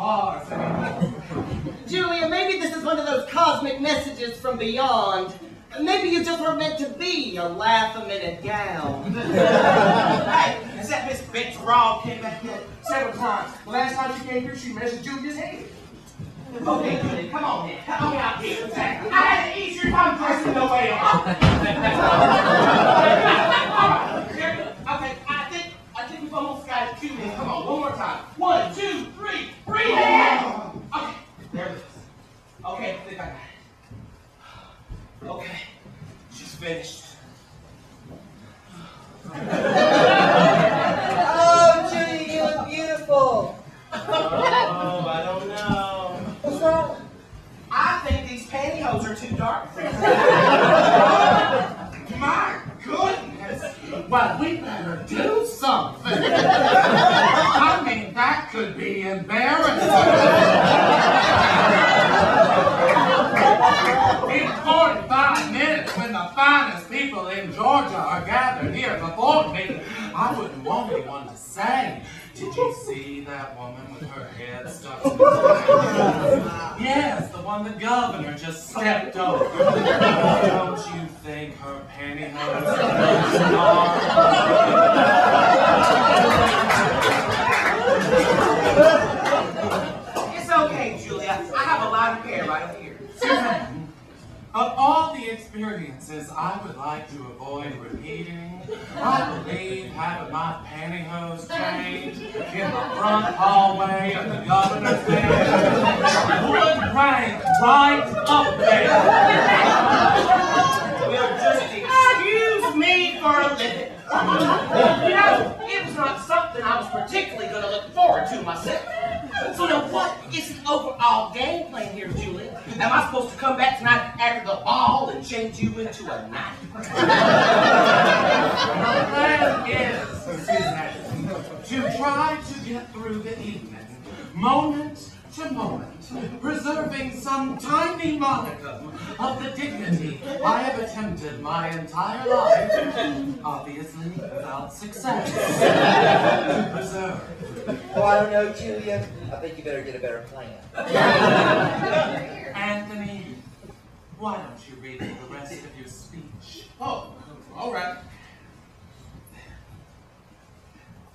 cars anymore. Julia, maybe this is one of those cosmic messages from beyond. Maybe you just were meant to be a laugh-a-minute gal. Hey, is that Miss Bitch Raw came back here several times? The last time she came here, she measured Julia's head. Okay, come on then. Come on out here. I had an easier time dressing the way off. Okay, I think we've almost got a cue. Come on, one more time. 1, 2, 3, breathe in. Okay, there it is. Okay, I think I got it. Okay, she's finished. Oh, Judy, you look beautiful. Oh, I don't know. What's wrong? I think these pantyhose are too dark for you. My goodness. Well, we better do something. I mean, that could be embarrassing. In 45 minutes, when the finest people in Georgia are gathered here before me, I wouldn't want anyone to say, "Did you see that woman with her head stuck in the sand?" Yes, the one the governor just stepped over. Don't you think her pantyhose are small? It's okay, Julia. I have a lot of hair right here. Susan, of all the experiences I would like to avoid repeating, I believe having my pantyhose changed in the front hallway of the governor's mansion would rank right up there. Well, just excuse me for a minute. You know, it was not something I was particularly going to look forward to myself. So now what is the overall game plan here, Julie? Am I supposed to come back tonight after the ball and change you into a knife? The plan is to try to get through the evening, moment to moment, preserving some tiny modicum of the dignity I have attempted my entire life, obviously without success, to preserve. Oh, I don't know, Julia. I think you better get a better plan. Anthony, why don't you read the rest of your speech? Oh, all right.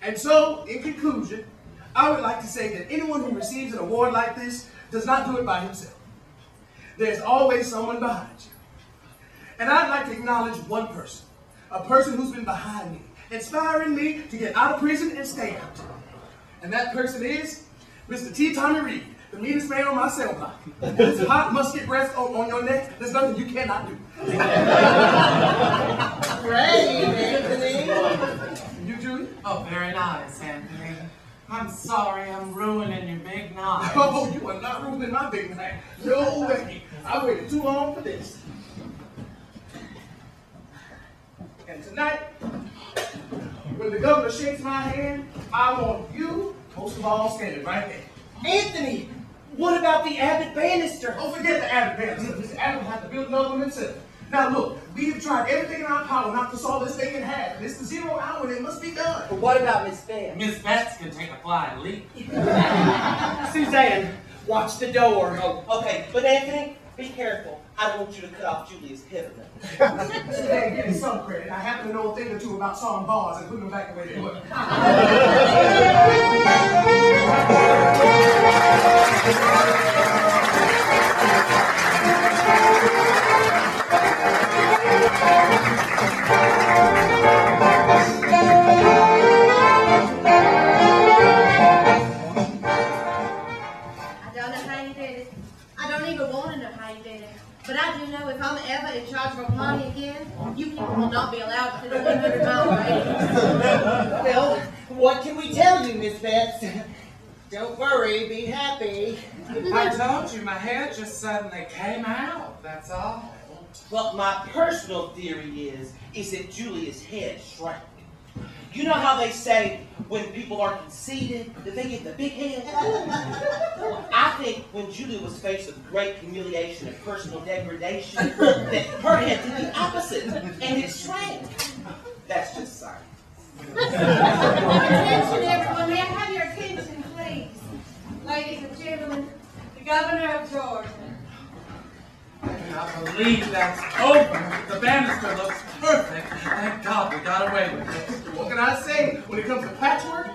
And so, in conclusion, I would like to say that anyone who receives an award like this does not do it by himself. There's always someone behind you. And I'd like to acknowledge one person, a person who's been behind me, inspiring me to get out of prison and stay out. And that person is Mr. T. Tommy Reed, the meanest man on my cell block. This hot musket rest on your neck, there's nothing you cannot do. Great, Anthony. You, Julie? Oh, very nice, Anthony. I'm sorry, I'm ruining your big night. Oh, you are not ruining my big night. No way. I waited too long for this. And tonight, when the governor shakes my hand, I want you, most of all, standing right there. Anthony, what about the Abbott Bannister? Oh, forget the Abbott Bannister. Mr. Abbott had to build another one himself. Now look, we have tried everything in our power not to solve this thing in half. It's the 0 hour and it must be done. But what about Miss Betts? Miss Betts can take a flying leap. Suzanne, watch the door. Oh, okay, but Anthony, be careful. I don't want you to cut off Julia's head or nothing. Suzanne, give me some credit. I happen to know a thing or two about sawing bars and putting them back the way they were. But I do know if I'm ever in charge of money again, you people will not be allowed to the 100-mile radius. Well, what can we tell you, Miss Betts? Don't worry, be happy. I told you, my hair just suddenly came out, that's all. Well, my personal theory is that Julia's head shrank. You know how they say when people are conceited that they get the big head? Well, I think when Julia was faced with great humiliation and personal degradation, that her head did the opposite, and it shrank. That's just science. Attention, everyone. May I have your attention, please? Ladies and gentlemen. gentlemen, the Governor of Georgia. I cannot believe that's over. The Bannister looks perfect. Thank God we got away with it. What can I say? When it comes to patchwork,